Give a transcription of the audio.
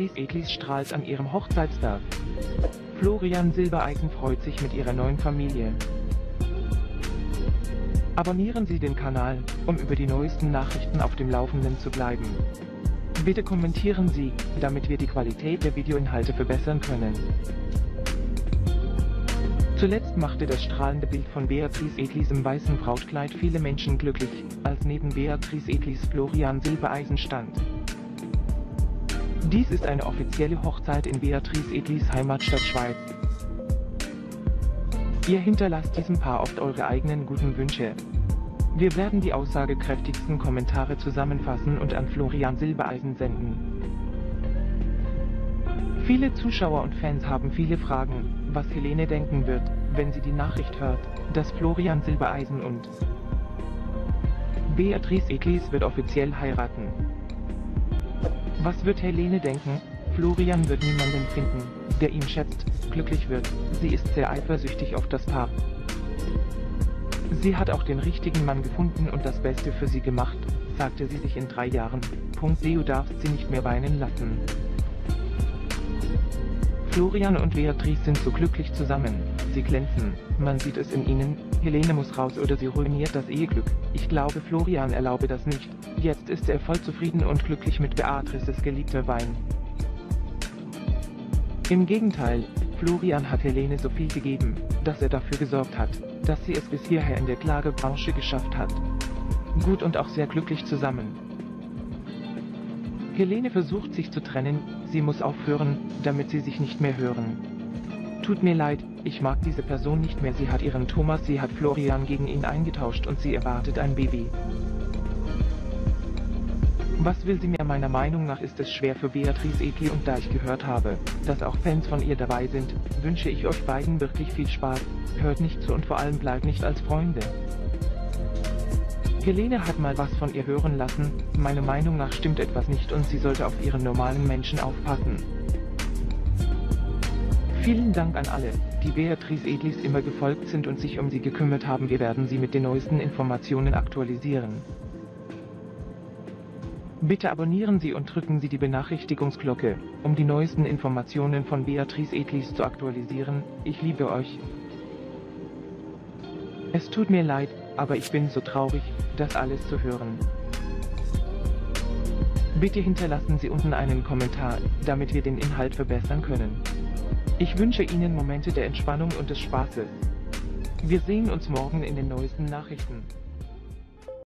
Beatrice Eglis strahlt an ihrem Hochzeitstag. Florian Silbereisen freut sich mit ihrer neuen Familie. Abonnieren Sie den Kanal, um über die neuesten Nachrichten auf dem Laufenden zu bleiben. Bitte kommentieren Sie, damit wir die Qualität der Videoinhalte verbessern können. Zuletzt machte das strahlende Bild von Beatrice Eglis im weißen Brautkleid viele Menschen glücklich, als neben Beatrice Eglis Florian Silbereisen stand. Dies ist eine offizielle Hochzeit in Beatrice Eglis Heimatstadt Schweiz. Ihr hinterlasst diesem Paar oft eure eigenen guten Wünsche. Wir werden die aussagekräftigsten Kommentare zusammenfassen und an Florian Silbereisen senden. Viele Zuschauer und Fans haben viele Fragen, was Helene denken wird, wenn sie die Nachricht hört, dass Florian Silbereisen und Beatrice Eglis wird offiziell heiraten. Was wird Helene denken? Florian wird niemanden finden, der ihn schätzt, glücklich wird. Sie ist sehr eifersüchtig auf das Paar. Sie hat auch den richtigen Mann gefunden und das Beste für sie gemacht, sagte sie sich in 3 Jahren. Du darfst sie nicht mehr weinen lassen. Florian und Beatrice sind so glücklich zusammen. Sie glänzen, man sieht es in ihnen. Helene muss raus oder sie ruiniert das Eheglück. Ich glaube, Florian erlaube das nicht. Jetzt ist er voll zufrieden und glücklich mit Beatrices geliebter Wein. Im Gegenteil, Florian hat Helene so viel gegeben, dass er dafür gesorgt hat, dass sie es bis hierher in der Klagebranche geschafft hat. Gut und auch sehr glücklich zusammen. Helene versucht sich zu trennen, sie muss aufhören, damit sie sich nicht mehr hören. Tut mir leid, ich mag diese Person nicht mehr. Sie hat ihren Thomas, sie hat Florian gegen ihn eingetauscht und sie erwartet ein Baby. Was will sie mir? Meiner Meinung nach ist es schwer für Beatrice Egli und da ich gehört habe, dass auch Fans von ihr dabei sind, wünsche ich euch beiden wirklich viel Spaß, hört nicht zu und vor allem bleibt nicht als Freunde. Helene hat mal was von ihr hören lassen, meiner Meinung nach stimmt etwas nicht und sie sollte auf ihren normalen Menschen aufpassen. Vielen Dank an alle, die Beatrice Eglis immer gefolgt sind und sich um sie gekümmert haben. Wir werden sie mit den neuesten Informationen aktualisieren. Bitte abonnieren Sie und drücken Sie die Benachrichtigungsglocke, um die neuesten Informationen von Beatrice Eglis zu aktualisieren. Ich liebe euch. Es tut mir leid, aber ich bin so traurig, das alles zu hören. Bitte hinterlassen Sie unten einen Kommentar, damit wir den Inhalt verbessern können. Ich wünsche Ihnen Momente der Entspannung und des Spaßes. Wir sehen uns morgen in den neuesten Nachrichten.